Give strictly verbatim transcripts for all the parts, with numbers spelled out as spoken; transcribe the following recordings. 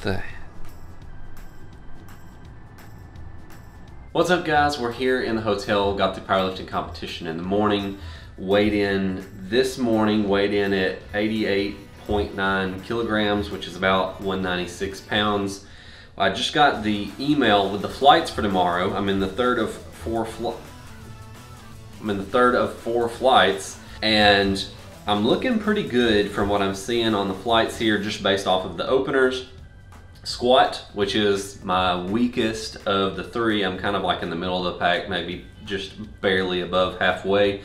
the... What's up guys, we're here in the hotel, got the powerlifting competition in the morning, weighed in this morning, weighed in at eighty-eight point nine kilograms, which is about one ninety-six pounds. I just got the email with the flights for tomorrow. I'm in the third of four fl- I'm in the third of four flights, and I'm looking pretty good from what I'm seeing on the flights here, just based off of the openers. Squat, which is my weakest of the three. I'm kind of like in the middle of the pack, maybe just barely above halfway.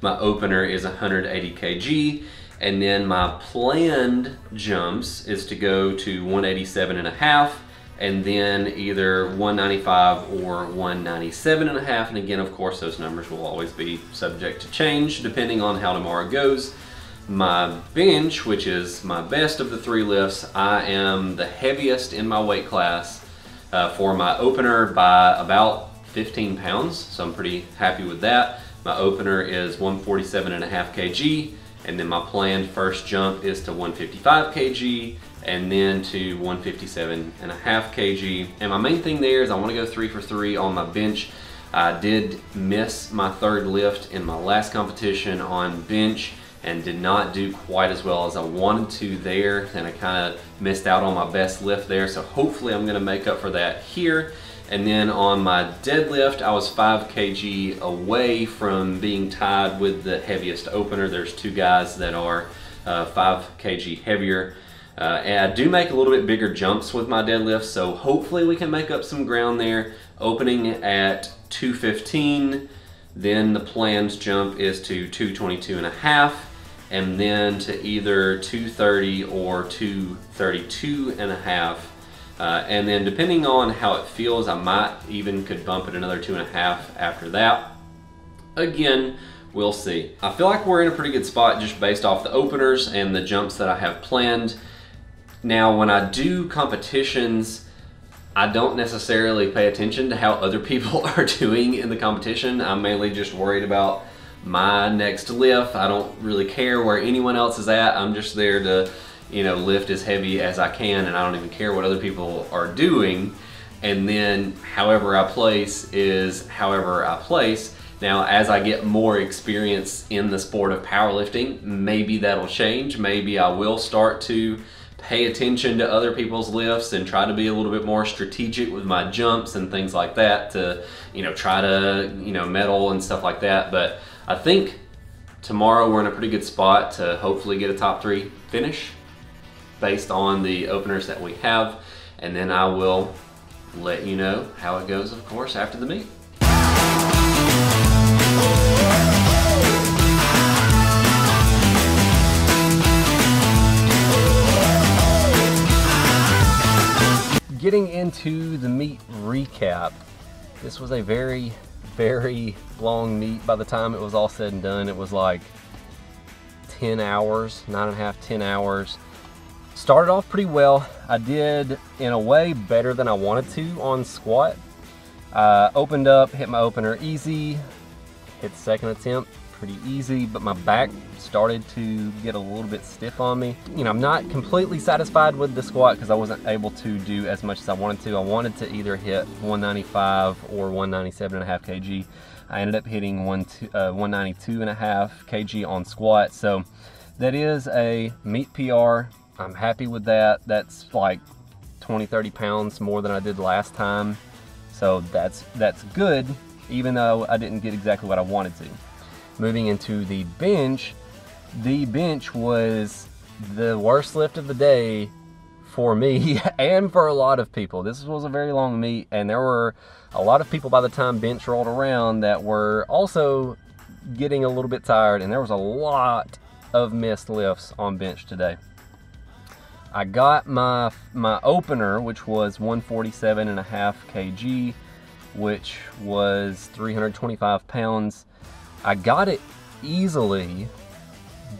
My opener is one hundred eighty kilograms, and then my planned jumps is to go to one eighty-seven and a half, and then either one ninety-five or one ninety-seven and a half. And again, of course, those numbers will always be subject to change depending on how tomorrow goes. My bench, which is my best of the three lifts, I am the heaviest in my weight class uh, for my opener by about fifteen pounds, so I'm pretty happy with that. My opener is one forty-seven and a half kilograms, and then my planned first jump is to one fifty-five kilograms, and then to one fifty-seven and a half kilograms. And my main thing there is I want to go three for three on my bench. I did miss my third lift in my last competition on bench, and did not do quite as well as I wanted to there, and I kind of missed out on my best lift there, so hopefully I'm gonna make up for that here. And then on my deadlift, I was five kilograms away from being tied with the heaviest opener. There's two guys that are uh, five kilograms heavier. Uh, and I do make a little bit bigger jumps with my deadlift, so hopefully we can make up some ground there. Opening at two fifteen, then the planned jump is to two twenty-two and a half. And then to either two thirty or two thirty-two and a half. Uh, and then depending on how it feels, I might even could bump it another two and a half after that. Again, we'll see. I feel like we're in a pretty good spot just based off the openers and the jumps that I have planned. Now, when I do competitions, I don't necessarily pay attention to how other people are doing in the competition. I'm mainly just worried about my next lift. I don't really care where anyone else is at. I'm just there to, you know, lift as heavy as I can, and I don't even care what other people are doing. And then however I place is however I place. Now, as I get more experience in the sport of powerlifting, maybe that'll change. Maybe I will start to pay attention to other people's lifts and try to be a little bit more strategic with my jumps and things like that to, you know, try to, you know, medal and stuff like that. But I think tomorrow we're in a pretty good spot to hopefully get a top three finish based on the openers that we have. And then I will let you know how it goes, of course, after the meet. Getting into the meet recap, this was a very very long meet. By the time it was all said and done, it was like ten hours, nine and a half, ten hours. Started off pretty well. I did, in a way, better than I wanted to on squat. Uh, opened up, hit my opener easy, hit the second attempt pretty easy, but my back started to get a little bit stiff on me. You know, I'm not completely satisfied with the squat because I wasn't able to do as much as I wanted to. I wanted to either hit one ninety-five or one ninety-seven and a half kilograms. I ended up hitting one ninety-two and a half kilograms on squat. So that is a meet P R. I'm happy with that. That's like twenty, thirty pounds more than I did last time. So that's, that's good, even though I didn't get exactly what I wanted to. Moving into the bench, the bench was the worst lift of the day for me and for a lot of people. This was a very long meet, and there were a lot of people by the time bench rolled around that were also getting a little bit tired, and there was a lot of missed lifts on bench today. I got my, my opener, which was one forty-seven and a half kilograms, which was three hundred twenty-five pounds. I got it easily,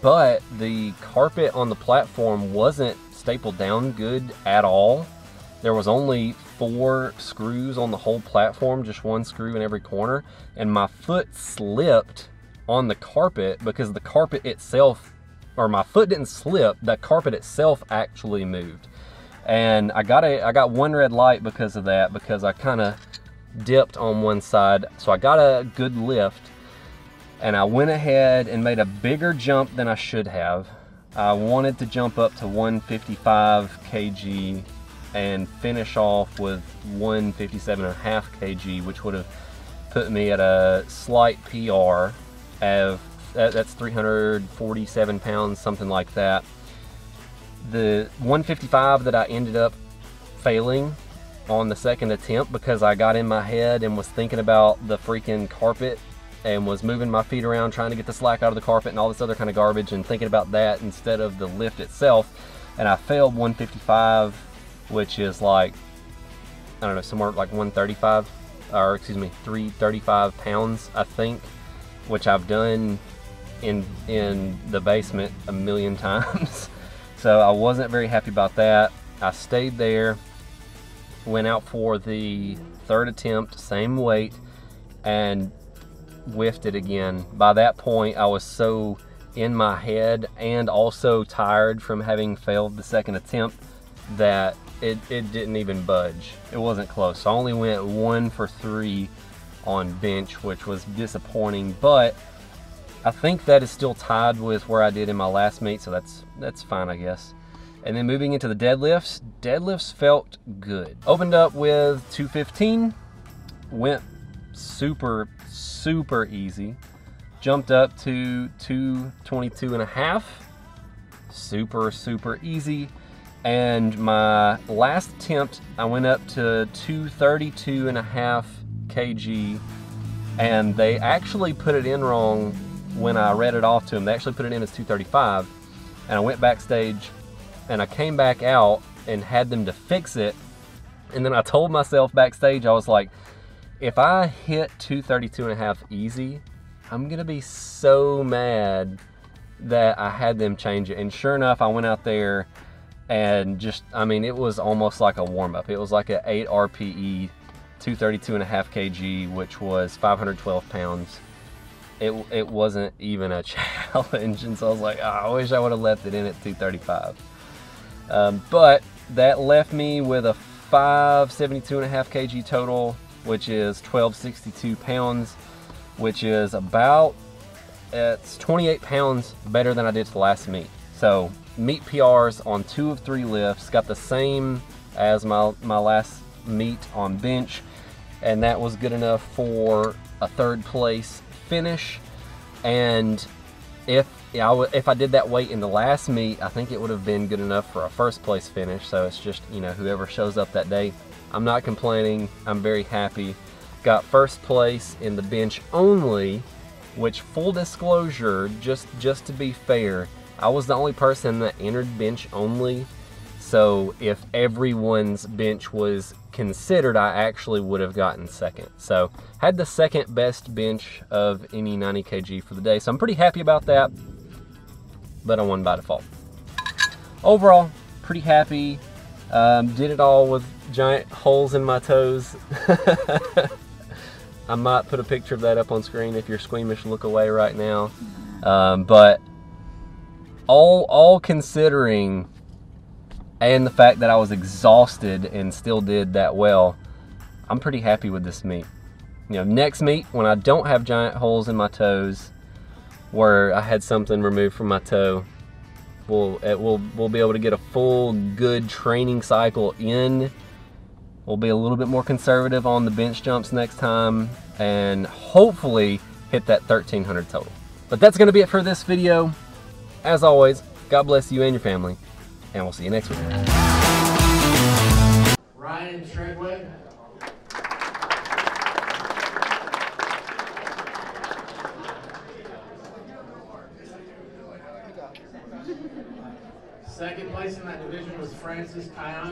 but the carpet on the platform wasn't stapled down good at all. There was only four screws on the whole platform, just one screw in every corner, and my foot slipped on the carpet because the carpet itself, or my foot didn't slip, the carpet itself actually moved. And I got a I got one red light because of that, because I kind of dipped on one side. So I got a good lift, and I went ahead and made a bigger jump than I should have. I wanted to jump up to one fifty-five kilograms and finish off with one fifty-seven and a half kilograms, which would have put me at a slight P R of, that's three hundred forty-seven pounds, something like that. The one fifty-five that I ended up failing on the second attempt because I got in my head and was thinking about the freaking carpet and was moving my feet around trying to get the slack out of the carpet and all this other kind of garbage and thinking about that instead of the lift itself. And I failed one fifty-five, which is like, I don't know, somewhere like one thirty-five, or excuse me, three thirty-five pounds, I think, which I've done in, in the basement a million times. So I wasn't very happy about that. I stayed there, went out for the third attempt, same weight, and whiffed it again. By that point, I was so in my head and also tired from having failed the second attempt that it, it didn't even budge. It wasn't close. I only went one for three on bench, which was disappointing, but I think that is still tied with where I did in my last meet, so that's that's fine, I guess. And then moving into the deadlifts, deadlifts felt good. Opened up with two fifteen, went super, super easy. Jumped up to two twenty-two and a half, super, super easy. And my last attempt, I went up to two thirty-two and a half kilograms, and they actually put it in wrong when I read it off to them. They actually put it in as two thirty-five, and I went backstage and I came back out and had them to fix it. And then I told myself backstage, I was like, if I hit two thirty-two and a half easy, I'm gonna be so mad that I had them change it. And sure enough, I went out there and just, I mean, it was almost like a warm up. It was like an eight R P E, two thirty-two and a half kilograms, which was five hundred twelve pounds. It, it wasn't even a challenge, and so I was like, oh, I wish I would have left it in at two thirty-five. Um, but that left me with a five seventy-two and a half kilograms total, which is twelve sixty-two pounds, which is about, it's twenty-eight pounds better than I did to the last meet. So meet P Rs on two of three lifts, got the same as my, my last meet on bench, and that was good enough for a third place finish. And if I w if I did that weight in the last meet, I think it would have been good enough for a first place finish. So it's just, you know, whoever shows up that day. I'm not complaining, I'm very happy. Got first place in the bench only, which, full disclosure, just just to be fair, I was the only person that entered bench only. So if everyone's bench was considered, I actually would have gotten second. So had the second best bench of any ninety kilograms for the day. So I'm pretty happy about that, but I won by default. Overall, pretty happy. Um, did it all with giant holes in my toes. I might put a picture of that up on screen if you're squeamish and look away right now. Um, but all, all considering, and the fact that I was exhausted and still did that well, I'm pretty happy with this meet. You know, next meet, when I don't have giant holes in my toes, where I had something removed from my toe, we'll, we'll, we'll be able to get a full good training cycle in. We'll be a little bit more conservative on the bench jumps next time, and hopefully hit that thirteen hundred total. But that's gonna be it for this video. As always, God bless you and your family, and we'll see you next week. Ryan Treadaway. Second place in that division was Francis Kion.